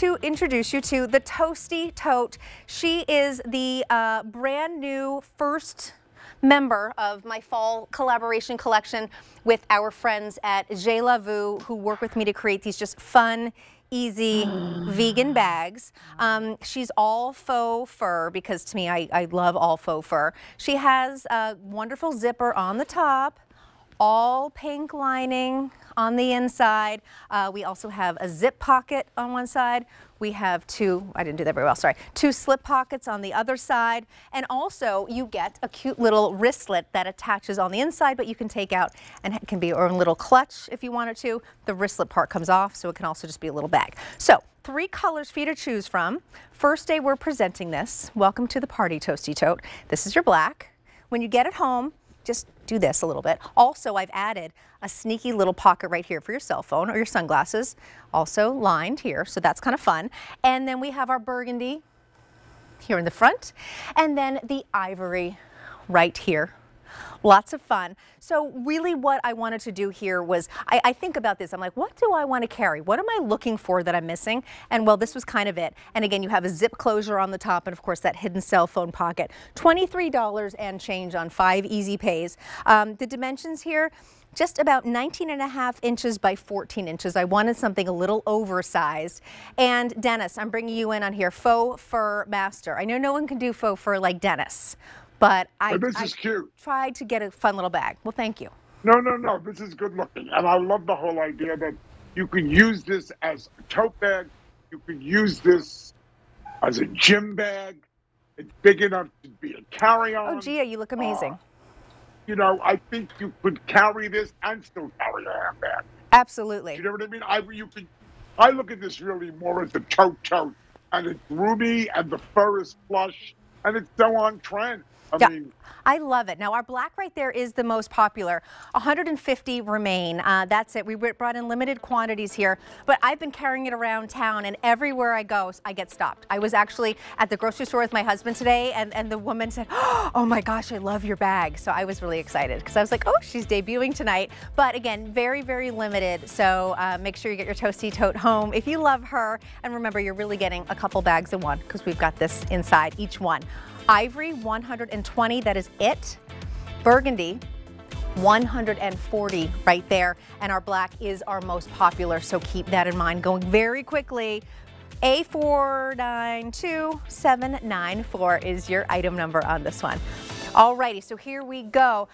to introduce you to the Toasty Tote. She is the brand new first member of my fall collaboration collection with our friends at J La Vue, who work with me to create these just fun, easy vegan bags. She's all faux fur, because to me, I love all faux fur. She has a wonderful zipper on the top, all pink lining on the inside. We also have a zip pocket on one side. We have two slip pockets on the other side. And also you get a cute little wristlet that attaches on the inside, but you can take out and it can be your own little clutch if you wanted to. The wristlet part comes off, so it can also just be a little bag. So 3 colors for you to choose from. First day we're presenting this. Welcome to the party, Toasty Tote. This is your black. When you get it home, just do this a little bit. Also, I've added a sneaky little pocket right here for your cell phone or your sunglasses, also lined here, so that's kind of fun. And then we have our burgundy here in the front, and then the ivory right here. Lots of fun. So really what I wanted to do here was, I think about this, I'm like, what do I want to carry? What am I looking for that I'm missing? And well, this was kind of it. And again, you have a zip closure on the top and of course that hidden cell phone pocket. $23 and change on 5 easy pays. The dimensions here, just about 19.5 inches by 14 inches. I wanted something a little oversized. And Dennis, I'm bringing you in on here, faux fur master. I know no one can do faux fur like Dennis, but I cute. Tried to get a fun little bag. Well, thank you. No, this is good looking. And I love the whole idea that you can use this as a tote bag. You can use this as a gym bag. It's big enough to be a carry-on. Oh, Gia, you look amazing. You know, I think you could carry this and still carry a handbag. Absolutely. You know what I mean? I look at this really more as a tote. And it's roomy and the fur is plush. And it's so on trend. I mean, I love it. Now, our black right there is the most popular. 150 remain. That's it. We brought in limited quantities here, but I've been carrying it around town, and everywhere I go, I get stopped. I was actually at the grocery store with my husband today, and the woman said, oh my gosh, I love your bag. So I was really excited because I was like, oh, she's debuting tonight. But again, very, very limited. So make sure you get your Toasty Tote home if you love her. And remember, you're really getting a couple bags in one because we've got this inside each one. Ivory, 120, that is it. Burgundy, 140 right there. And our black is our most popular, so keep that in mind. Going very quickly, A492794 is your item number on this one. Alrighty, so here we go.